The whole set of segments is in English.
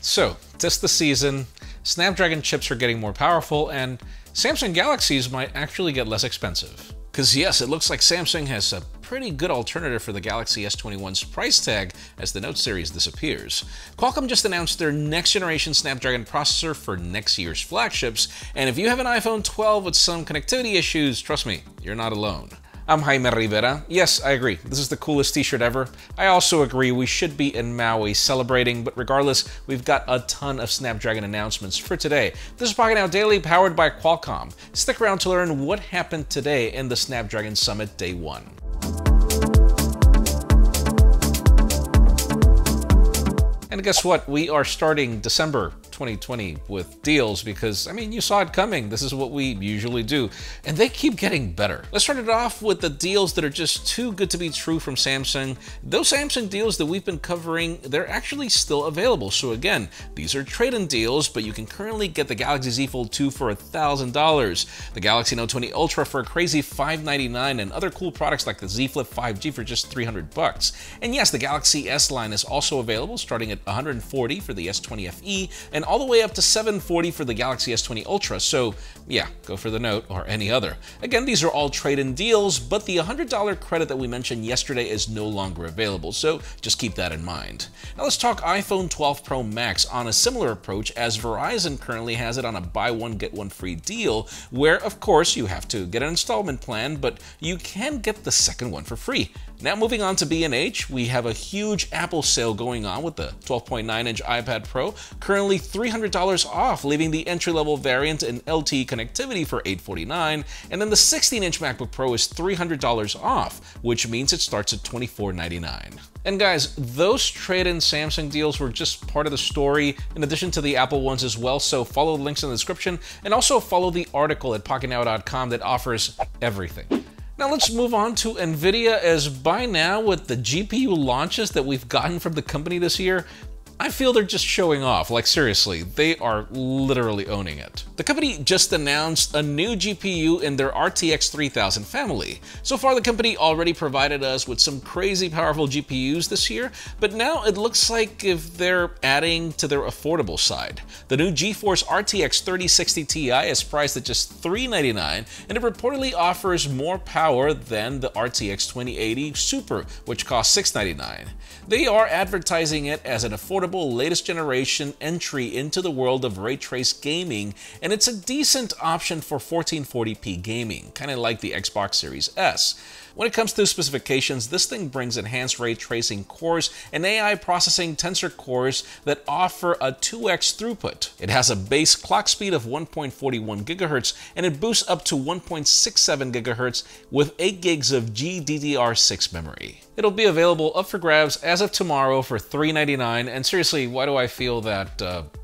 So, this the season, Snapdragon chips are getting more powerful, and Samsung Galaxies might actually get less expensive. Because yes, it looks like Samsung has a pretty good alternative for the Galaxy S21's price tag as the Note series disappears. Qualcomm just announced their next generation Snapdragon processor for next year's flagships, and if you have an iPhone 12 with some connectivity issues, trust me, you're not alone. I'm Jaime Rivera. Yes, I agree, this is the coolest t-shirt ever. I also agree we should be in Maui celebrating, but regardless, we've got a ton of Snapdragon announcements for today. This is Pocketnow Daily, powered by Qualcomm. Stick around to learn what happened today in the Snapdragon Summit Day 1. And guess what? We are starting December 2020 with deals because, I mean, you saw it coming. This is what we usually do, and they keep getting better. Let's start it off with the deals that are just too good to be true from Samsung. Those Samsung deals that we've been covering, they're actually still available. So again, these are trade-in deals, but you can currently get the Galaxy Z Fold 2 for $1,000, the Galaxy Note 20 Ultra for a crazy $599, and other cool products like the Z Flip 5G for just $300. And yes, the Galaxy S line is also available, starting at $140 for the S20 FE and all the way up to $740 for the Galaxy S20 Ultra. So yeah, go for the Note or any other. Again, these are all trade-in deals, but the $100 credit that we mentioned yesterday is no longer available. So just keep that in mind. Now let's talk iPhone 12 Pro Max on a similar approach, as Verizon currently has it on a buy one, get one free deal, where of course you have to get an installment plan, but you can get the second one for free. Now moving on to B&H, we have a huge Apple sale going on with the 12.9-inch iPad Pro, currently $300 off, leaving the entry-level variant in LTE connectivity for $849, and then the 16-inch MacBook Pro is $300 off, which means it starts at $2499. And guys, those trade-in Samsung deals were just part of the story, in addition to the Apple ones as well, so follow the links in the description, and also follow the article at pocketnow.com that offers everything. Now let's move on to Nvidia, as by now with the GPU launches that we've gotten from the company this year, I feel they're just showing off. Like seriously, they are literally owning it. The company just announced a new GPU in their RTX 3000 family. So far, the company already provided us with some crazy powerful GPUs this year, but now it looks like if they're adding to their affordable side. The new GeForce RTX 3060 Ti is priced at just $399, and it reportedly offers more power than the RTX 2080 Super, which costs $699. They are advertising it as an affordable latest generation entry into the world of ray trace gaming, and it's a decent option for 1440p gaming, kind of like the Xbox Series S. When it comes to specifications, this thing brings enhanced ray tracing cores and AI processing tensor cores that offer a 2x throughput. It has a base clock speed of 1.41 GHz, and it boosts up to 1.67 GHz with 8 gigs of GDDR6 memory. It'll be available up for grabs as of tomorrow for $399, and seriously, why do I feel that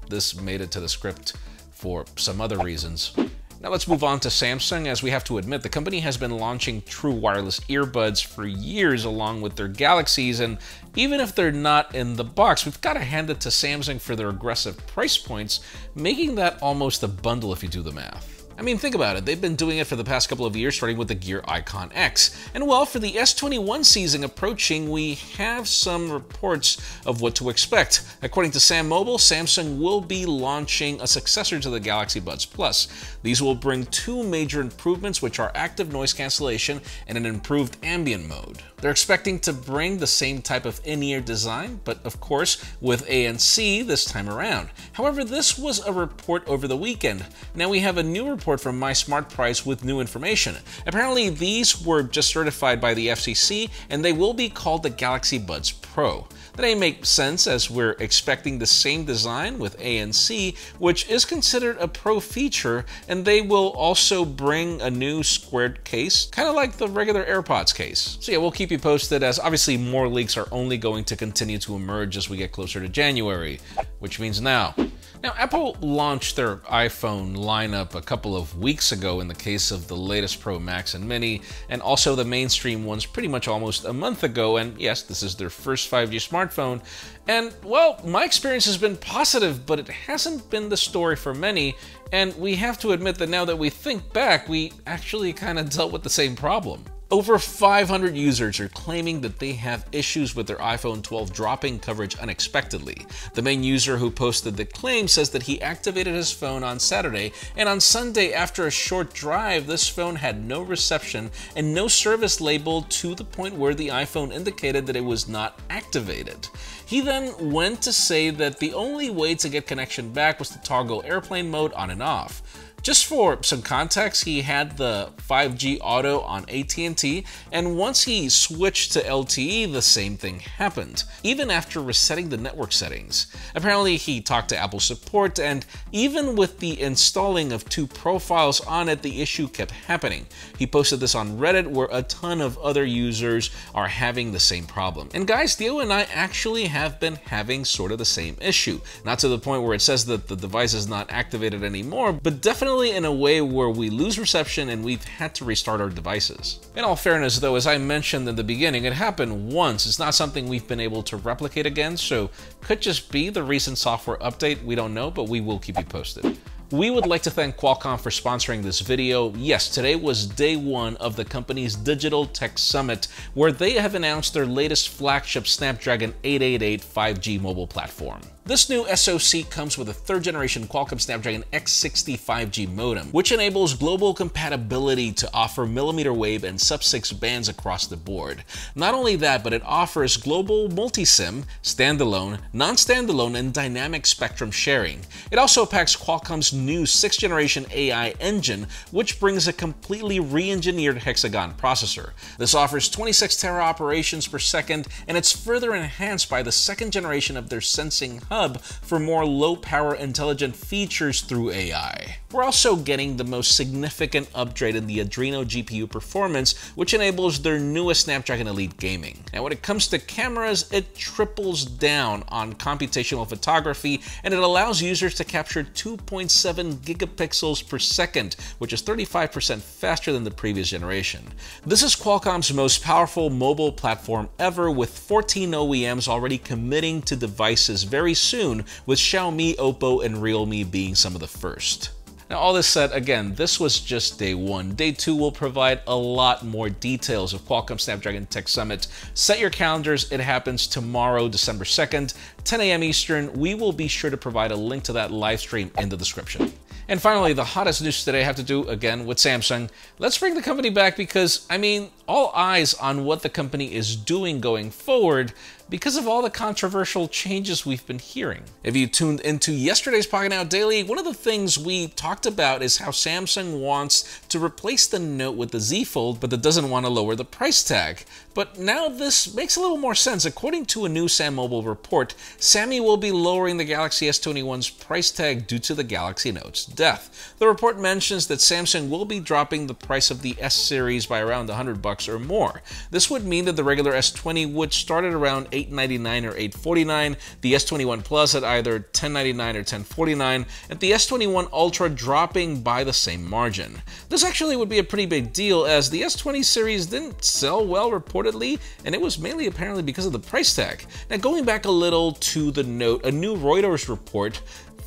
this made it to the script for some other reasons? Now let's move on to Samsung, as we have to admit the company has been launching true wireless earbuds for years along with their Galaxies, and even if they're not in the box, we've got to hand it to Samsung for their aggressive price points, making that almost a bundle if you do the math. I mean, think about it, they've been doing it for the past couple of years, starting with the Gear Icon X. And well, for the S21 season approaching, we have some reports of what to expect. According to Sam Mobile, Samsung will be launching a successor to the Galaxy Buds Plus. These will bring two major improvements, which are active noise cancellation and an improved ambient mode. They're expecting to bring the same type of in-ear design, but of course with ANC this time around. However, this was a report over the weekend. Now we have a new report from MySmartPrice with new information. Apparently these were just certified by the FCC, and they will be called the Galaxy Buds Pro. That may make sense, as we're expecting the same design with ANC, which is considered a pro feature, and they will also bring a new squared case, kind of like the regular AirPods case. So yeah, we'll keep you posted, as obviously more leaks are only going to continue to emerge as we get closer to January, which means now. Now, Apple launched their iPhone lineup a couple of weeks ago in the case of the latest Pro Max and Mini, and also the mainstream ones pretty much almost a month ago, and yes, this is their first 5G smartphone, and well, my experience has been positive, but it hasn't been the story for many, and we have to admit that now that we think back, we actually kind of dealt with the same problem. Over 500 users are claiming that they have issues with their iPhone 12 dropping coverage unexpectedly. The main user who posted the claim says that he activated his phone on Saturday, and on Sunday after a short drive, this phone had no reception and no service label to the point where the iPhone indicated that it was not activated. He then went to say that the only way to get connection back was to toggle airplane mode on and off. Just for some context, he had the 5G auto on AT&T, and once he switched to LTE, the same thing happened, even after resetting the network settings. Apparently, he talked to Apple support, and even with the installing of two profiles on it, the issue kept happening. He posted this on Reddit, where a ton of other users are having the same problem. And guys, Theo and I actually have been having sort of the same issue. Not to the point where it says that the device is not activated anymore, but definitely in a way where we lose reception and we've had to restart our devices. In all fairness though, as I mentioned in the beginning, it happened once. It's not something we've been able to replicate again, so could just be the recent software update. We don't know, but we will keep you posted. We would like to thank Qualcomm for sponsoring this video. Yes, today was day one of the company's Digital Tech Summit, where they have announced their latest flagship Snapdragon 888 5G mobile platform. This new SoC comes with a third-generation Qualcomm Snapdragon X65 modem, which enables global compatibility to offer millimeter wave and sub-6 bands across the board. Not only that, but it offers global multi-SIM, standalone, non-standalone, and dynamic spectrum sharing. It also packs Qualcomm's new 6th-generation AI engine, which brings a completely re-engineered hexagon processor. This offers 26 tera operations per second, and it's further enhanced by the 2nd generation of their sensing hub for more low-power intelligent features through AI. We're also getting the most significant upgrade in the Adreno GPU performance, which enables their newest Snapdragon Elite gaming. Now, when it comes to cameras, it triples down on computational photography, and it allows users to capture 2.7 gigapixels per second, which is 35% faster than the previous generation. This is Qualcomm's most powerful mobile platform ever, with 14 OEMs already committing to devices very soon, with Xiaomi, Oppo, and Realme being some of the first. Now, all this said, again, this was just day one. Day two will provide a lot more details of Qualcomm Snapdragon Tech Summit. Set your calendars. It happens tomorrow, December 2nd, 10 a.m. Eastern. We will be sure to provide a link to that live stream in the description. And finally, the hottest news today have to do, again, with Samsung. Let's bring the company back because, I mean, all eyes on what the company is doing going forward because of all the controversial changes we've been hearing. If you tuned into yesterday's Pocketnow Daily, one of the things we talked about is how Samsung wants to replace the Note with the Z Fold, but that doesn't want to lower the price tag. But now this makes a little more sense. According to a new SamMobile report, Sammy will be lowering the Galaxy S21's price tag due to the Galaxy Note's death. The report mentions that Samsung will be dropping the price of the S series by around $100 or more. This would mean that the regular S20 would start at around $899 or $849, the S21 Plus at either $1099 or $1049, and the S21 Ultra dropping by the same margin. This actually would be a pretty big deal, as the S20 series didn't sell well reportedly, and it was mainly apparently because of the price tag. Now, going back a little to the Note, a new Reuters report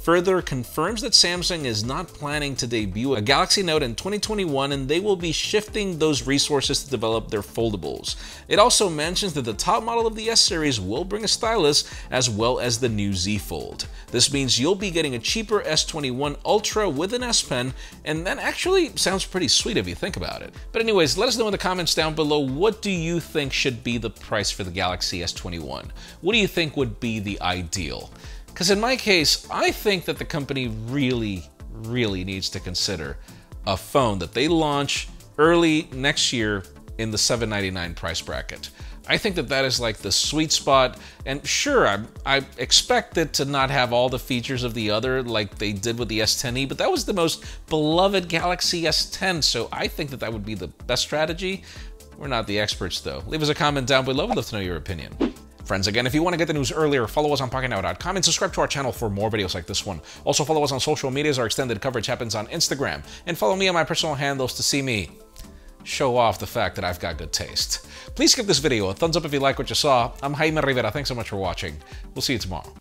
further confirms that Samsung is not planning to debut a Galaxy Note in 2021, and they will be shifting those resources to develop their foldables. It also mentions that the top model of the S series will bring a stylus as well as the new Z Fold. This means you'll be getting a cheaper S21 Ultra with an S Pen, and that actually sounds pretty sweet if you think about it. But anyways, let us know in the comments down below, what do you think should be the price for the Galaxy S21? What do you think would be the ideal? Because in my case, I think that the company really needs to consider a phone that they launch early next year in the $799 price bracket. I think that that is like the sweet spot, and sure, I expect it to not have all the features of the other like they did with the S10e, but that was the most beloved Galaxy S10, so I think that that would be the best strategy. We're not the experts though. Leave us a comment down below, we'd love to know your opinion. Friends, again, if you want to get the news earlier, follow us on pocketnow.com and subscribe to our channel for more videos like this one. Also, follow us on social medias. Our extended coverage happens on Instagram. And follow me on my personal handles to see me show off the fact that I've got good taste. Please give this video a thumbs up if you like what you saw. I'm Jaime Rivera. Thanks so much for watching. We'll see you tomorrow.